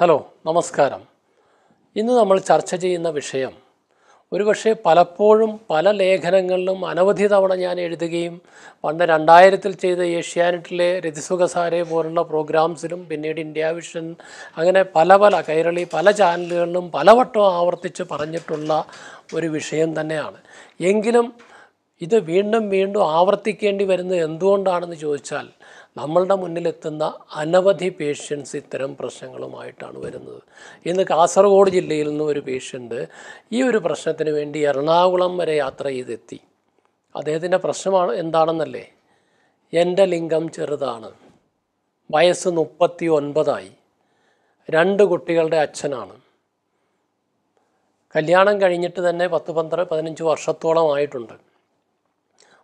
Hello, Namaskaram. In the Namal Charchaji in the Vishayam, Urivashe Palapurum, Pala Lekanangalum, Anavadita Vanayani the game, Pandar and Directil Che, the Asianitle, Redisugasare, Vorna programs, Bened India Vision, Angana Palavala Kairali, Palajan Lulum, Palavato, our teacher Paranjatulla, Urivishayam the Nail. Yengilum either Vindam Vindu, our thick and even the Enduan Dana the Jochal. നമ്മളുടെ മുന്നിലെത്തുന്ന അനവധി patients ഇത്തരം പ്രശ്നങ്ങളുമായിട്ടാണ് വരുന്നത്. ഇന്ന് കാസർഗോഡ് ജില്ലയിൽ നിന്ന് ഒരു patient ഈ ഒരു പ്രശ്നത്തിനു വേണ്ടി എറണാകുളം വരെ യാത്ര ചെയ്തെത്തി. അദ്ദേഹത്തിന്റെ പ്രശ്നം എന്താണെന്നല്ലേ? എൻ്റെ ലിംഗം ചെറുതാണ്. വയസ്സ് 39 ആയി. രണ്ട് കുട്ടികളുടെ അച്ഛനാണ്. കല്യാണം കഴിഞ്ഞിട്ട് തന്നെ 10 12 15 വർഷത്തോളം ആയിട്ടുണ്ട്.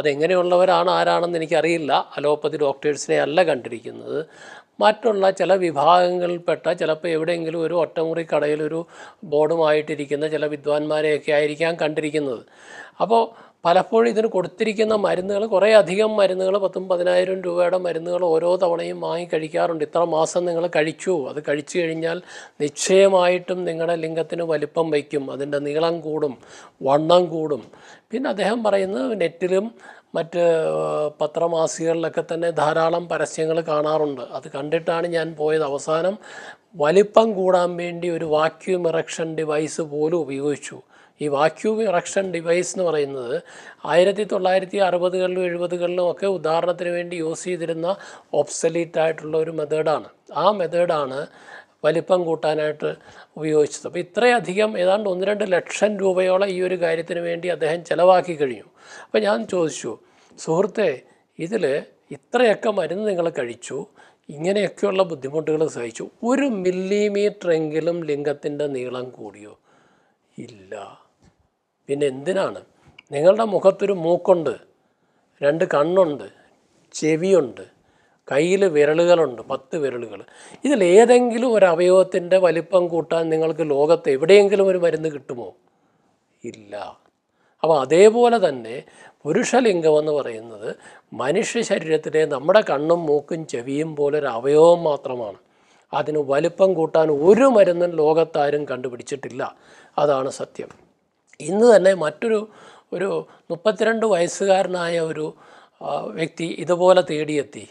അതെങ്ങനെയുള്ളവരാണ് ആരാണെന്ന് എനിക്കറിയില്ല. അലോപ്പതി ഡോക്ടേഴ്സിനെ അല്ല കണ്ടിരിക്കുന്നത്. മറ്റുള്ള ചില വിഭാഗങ്ങളിൽപ്പെട്ട ചിലപ്പോൾ എവിടെയെങ്കിലും ഒരു ഒറ്റമുറി കടയിലൊരു ബോർഡുമായിട്ടിരിക്കുന്ന ചില വിദ്വാൻമാരെയൊക്കെ ആയിരിക്കാം കണ്ടിരിക്കുന്നത്. അപ്പോൾ പലപ്പോഴും ഇതിന് കൊടുത്തിരിക്കുന്ന മരുന്നുകൾ കുറേ അധികം മരുന്നുകൾ 10,000-15,000 രൂപയുടെ മരുന്നുകൾ ഓരോ തവണയും വാങ്ങി കഴിക്കാറുണ്ട്. ഇത്ര മാസം നിങ്ങൾ കഴിച്ചു, അത് കഴിച്ചു കഴിഞ്ഞാൽ നിശ്ചയമായിട്ടും നിങ്ങളുടെ ലിംഗത്തിന് വലിപ്പം വയ്ക്കും, അതിൻ്റെ നീളം കൂടും, വണ്ണം കൂടും. പിന്നെ അദ്ദേഹം പറയുന്നത് നെറ്റിലും മറ്റ് പത്രമാസികളിലൊക്കെ തന്നെ ധാരാളം പരസ്യങ്ങൾ കാണാറുണ്ട്. അത് കണ്ടിട്ടാണ് ഞാൻ പോയത്. അവസാനം വലിപ്പം കൂടാൻ വേണ്ടി ഒരു വാക്യൂം ഇറക്ഷൻ ഡിവൈസ് പോലും ഉപയോഗിച്ചു. ഈ വാക്യൂം ഇറക്ഷൻ ഡിവൈസ് എന്ന് പറയുന്നത് 1960s, 1970s ഒക്കെ ഉദാഹരണത്തിന് വേണ്ടി യൂസ് ചെയ്തിരുന്ന ഒബ്സലീറ്റായിട്ടുള്ള ഒരു മെത്തേഡാണ്. ആ മെത്തേഡാണ് വലിപ്പം കൂട്ടാനായിട്ട് ഉപയോഗിച്ചത്. അപ്പോൾ ഇത്രയധികം ഏതാണ്ട് 1-2 ലക്ഷം രൂപയോളം ഈ ഒരു കാര്യത്തിന് വേണ്ടി അദ്ദേഹം ചിലവാക്കി കഴിഞ്ഞു. അപ്പോൾ ഞാൻ ചോദിച്ചു, സുഹൃത്തെ, ഇതിൽ ഇത്രയൊക്കെ മരുന്ന് നിങ്ങൾ കഴിച്ചു, ഇങ്ങനെയൊക്കെയുള്ള ബുദ്ധിമുട്ടുകൾ സഹിച്ചു, 1 മില്ലിമീറ്ററെങ്കിലും ലിംഗത്തിൻ്റെ നീളം കൂടിയോ? ഇല്ല. പിന്നെ എന്തിനാണ്? നിങ്ങളുടെ മുഖത്തൊരു മൂക്കുണ്ട്, 2 കണ്ണുണ്ട്, ചെവിയുണ്ട്, കയ്യിൽ വിരലുകളുണ്ട്, 10 വിരലുകൾ. ഇതിലേതെങ്കിലും ഒരു അവയവത്തിൻ്റെ വലിപ്പം കൂട്ടാൻ നിങ്ങൾക്ക് ലോകത്ത് എവിടെയെങ്കിലും ഒരു മരുന്ന് കിട്ടുമോ? ഇല്ല. അപ്പോൾ അതേപോലെ തന്നെ പുരുഷലിംഗമെന്ന് പറയുന്നത് മനുഷ്യ ശരീരത്തിലെ നമ്മുടെ കണ്ണും മൂക്കും ചെവിയും പോലൊരു അവയവം മാത്രമാണ്. അതിന് വലിപ്പം കൂട്ടാൻ ഒരു മരുന്നും ലോകത്താരും കണ്ടുപിടിച്ചിട്ടില്ല. അതാണ് സത്യം. ഇന്ന് തന്നെ ഒരു 32 വയസ്സുകാരനായ ഒരു വ്യക്തി ഇതുപോലെ തേടിയെത്തി.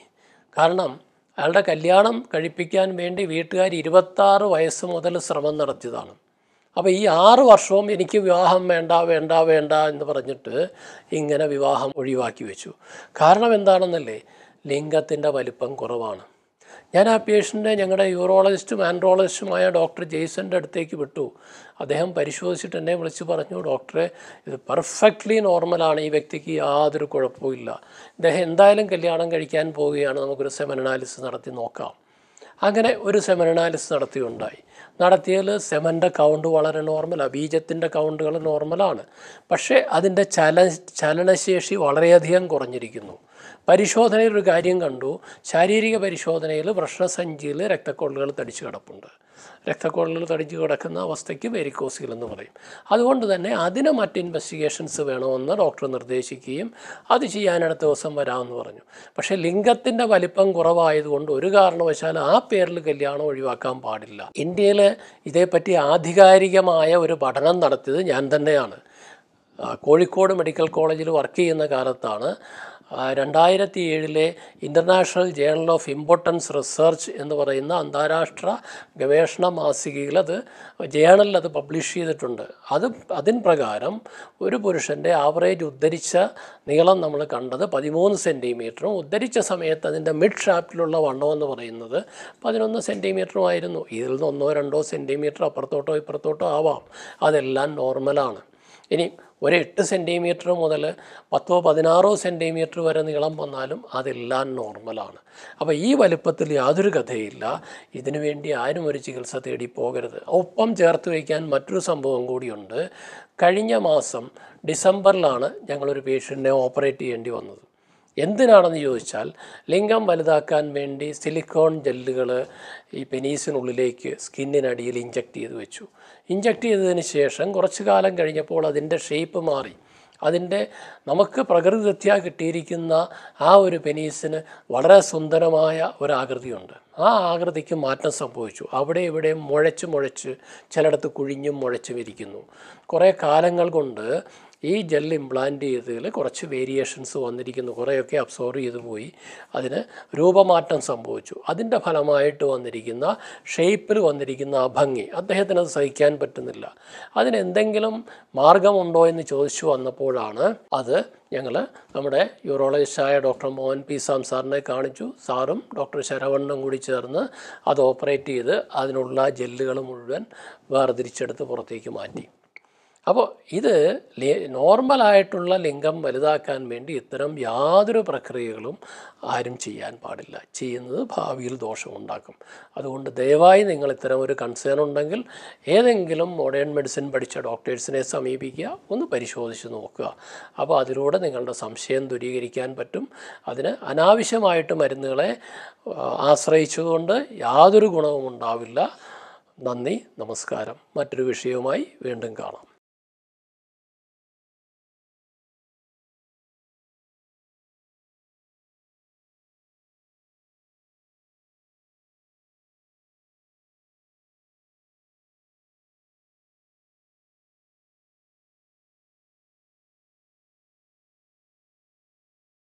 കാരണം അയാളുടെ കല്യാണം കഴിപ്പിക്കാൻ വേണ്ടി വീട്ടുകാർ 26 വയസ്സ് മുതൽ ശ്രമം നടത്തിയതാണ്. അപ്പോൾ ഈ 6 വർഷവും എനിക്ക് വിവാഹം വേണ്ട എന്ന് പറഞ്ഞിട്ട് ഇങ്ങനെ വിവാഹം ഒഴിവാക്കി വെച്ചു. കാരണം എന്താണെന്നല്ലേ? ലിംഗത്തിൻ്റെ വലിപ്പം കുറവാണ്. ഞാൻ ആ പേഷ്യൻ്റെ ഞങ്ങളുടെ യൂറോളജിസ്റ്റും ആൻഡ്രോളജിസ്റ്റുമായ ഡോക്ടർ ജെയ്സൻ്റെ അടുത്തേക്ക് വിട്ടു. അദ്ദേഹം പരിശോധിച്ചിട്ട് എന്നെ വിളിച്ച് പറഞ്ഞു, ഡോക്ടറെ, ഇത് പെർഫെക്റ്റ്ലി നോർമലാണ്, ഈ വ്യക്തിക്ക് യാതൊരു കുഴപ്പമില്ല, അദ്ദേഹം എന്തായാലും കല്യാണം കഴിക്കാൻ പോവുകയാണ്, നമുക്കൊരു സെമനനാലിസിസ് നടത്തി നോക്കാം. അങ്ങനെ ഒരു സെമനനാലിസിസ് നടത്തിയതിൽ സെമൻ്റെ കൗണ്ട് വളരെ നോർമലാണ്, ബീജത്തിൻ്റെ കൗണ്ടുകൾ നോർമലാണ്, പക്ഷേ അതിൻ്റെ ചലനശേഷി വളരെയധികം കുറഞ്ഞിരിക്കുന്നു. പരിശോധനയിൽ ഒരു കാര്യം കണ്ടു, ശാരീരിക പരിശോധനയിൽ പ്രശ്നസഞ്ചിയിൽ രക്തക്കൊഴലുകൾ തടിച്ചു കിടപ്പുണ്ട്. രക്തക്കൊഴലുകൾ തടിച്ചു കിടക്കുന്ന അവസ്ഥയ്ക്ക് വെരിക്കോസിൽ എന്ന് പറയും. അതുകൊണ്ട് തന്നെ അതിന് മറ്റ് ഇൻവെസ്റ്റിഗേഷൻസ് വേണമെന്ന് ഡോക്ടർ നിർദ്ദേശിക്കുകയും അത് ചെയ്യാനടുത്ത ദിവസം വരാമെന്ന് പറഞ്ഞു. പക്ഷേ ലിംഗത്തിൻ്റെ വലിപ്പം കുറവായതുകൊണ്ട് ഒരു കാരണവശാൽ ആ പേരിൽ കല്യാണം ഒഴിവാക്കാൻ പാടില്ല. ഇന്ത്യയിൽ ഇതേപ്പറ്റി ആധികാരികമായ ഒരു പഠനം നടത്തിയത് ഞാൻ തന്നെയാണ്. കോഴിക്കോട് മെഡിക്കൽ കോളേജിൽ വർക്ക് ചെയ്യുന്ന കാലത്താണ് 2007 international journal of importance research എന്ന് പറയുന്ന അന്താരാഷ്ട്ര ഗവേഷണ മാസികയിൽ അത് പബ്ലിഷ് ചെയ്തിട്ടുണ്ട്. അതിന് പ്രകാരം ഒരു പുരുഷൻ്റെ ആവറേജ് ഉദ്ധരിച്ച നീളം നമ്മൾ കണ്ടത് 13 സെൻറ്റിമീറ്ററും ഉദ്ധരിച്ച സമയത്ത് അതിൻ്റെ മിഡ് ഷാഫ്റ്റിലുള്ള വണ്ണമെന്ന് പറയുന്നത് 11 സെൻറ്റിമീറ്ററും ആയിരുന്നു. ഇതിൽ നിന്ന് 1-2 സെൻറ്റിമീറ്റർ അപ്പുറത്തോട്ടോ ഇപ്പുറത്തോട്ടോ ആവാം, അതെല്ലാം നോർമലാണ്. ഇനി ഒരു 8 സെൻറ്റിമീറ്റർ മുതൽ 10-16 സെൻറ്റിമീറ്റർ വരെ നീളം വന്നാലും അതെല്ലാം നോർമലാണ്. അപ്പോൾ ഈ വലുപ്പത്തിൽ യാതൊരു കഥയില്ല. ഇതിനുവേണ്ടി ആരും ഒരു ചികിത്സ തേടി പോകരുത്. ഒപ്പം ചേർത്ത് വയ്ക്കാൻ മറ്റൊരു സംഭവം കൂടിയുണ്ട്. കഴിഞ്ഞ മാസം ഡിസംബറിലാണ് ഞങ്ങളൊരു പേഷ്യൻറ്റിനെ ഓപ്പറേറ്റ് ചെയ്യേണ്ടി വന്നത്. എന്തിനാണെന്ന് ചോദിച്ചാൽ ലിംഗം വലുതാക്കാൻ വേണ്ടി സിലിക്കോൺ ജെല്ലുകൾ ഈ പെനീസിനുള്ളിലേക്ക് സ്കിന്നിനടിയിൽ ഇഞ്ചക്ട് ചെയ്ത് വെച്ചു. ഇഞ്ചക്ട് ചെയ്തതിന് ശേഷം കുറച്ച് കാലം കഴിഞ്ഞപ്പോൾ അതിൻ്റെ ഷേപ്പ് മാറി. അതിൻ്റെ നമുക്ക് പ്രകൃതിദത്തയാ കിട്ടിയിരിക്കുന്ന ആ ഒരു പെനീസിന് വളരെ സുന്ദരമായ ഒരാകൃതിയുണ്ട്. ആ ആകൃതിക്ക് മാറ്റം സംഭവിച്ചു. അവിടെ ഇവിടെ മുഴച്ച് മുഴച്ച് ചിലയിടത്ത് കുഴിഞ്ഞും മുഴച്ചും ഇരിക്കുന്നു. കുറേ കാലങ്ങൾ കൊണ്ട് ഈ ജെൽ ഇംപ്ലാന്റ് ചെയ്തതിൽ കുറച്ച് വേരിയേഷൻസ് വന്നിരിക്കുന്നു. കുറേയൊക്കെ അബ്സോർവ് ചെയ്തു പോയി, അതിന് രൂപമാറ്റം സംഭവിച്ചു. അതിൻ്റെ ഫലമായിട്ട് വന്നിരിക്കുന്ന ഷേപ്പിൽ വന്നിരിക്കുന്ന ആ ഭംഗി അദ്ദേഹത്തിന് അത് സഹിക്കാൻ പറ്റുന്നില്ല. അതിനെന്തെങ്കിലും മാർഗമുണ്ടോ എന്ന് ചോദിച്ചു വന്നപ്പോഴാണ് അത് ഞങ്ങൾ നമ്മുടെ യൂറോളജിസ്റ്റായ ഡോക്ടർ മോഹൻ പി സാറിനെ കാണിച്ചു. സാറും ഡോക്ടർ ശരവണ്ണും കൂടി ചേർന്ന് അത് ഓപ്പറേറ്റ് ചെയ്ത് അതിനുള്ള ജെല്ലുകൾ മുഴുവൻ വേർതിരിച്ചെടുത്ത് പുറത്തേക്ക് മാറ്റി. അപ്പോൾ ഇത് നോർമലായിട്ടുള്ള ലിംഗം വലുതാക്കാൻ വേണ്ടി ഇത്തരം യാതൊരു പ്രക്രിയകളും ആരും ചെയ്യാൻ പാടില്ല. ചെയ്യുന്നത് ഭാവിയിൽ ദോഷമുണ്ടാക്കും. അതുകൊണ്ട് ദയവായി നിങ്ങൾ ഇത്തരം ഒരു കൺസേൺ ഉണ്ടെങ്കിൽ ഏതെങ്കിലും മോഡേൺ മെഡിസിൻ പഠിച്ച ഡോക്ടേഴ്സിനെ സമീപിക്കുക, ഒന്ന് പരിശോധിച്ച് നോക്കുക. അപ്പോൾ അതിലൂടെ നിങ്ങളുടെ സംശയം ദൂരീകരിക്കാൻ പറ്റും. അതിന് അനാവശ്യമായിട്ട് മരുന്നുകളെ ആശ്രയിച്ചുകൊണ്ട് യാതൊരു ഗുണവും ഉണ്ടാവില്ല. നന്ദി, നമസ്കാരം. മറ്റൊരു വിഷയവുമായി വീണ്ടും കാണാം.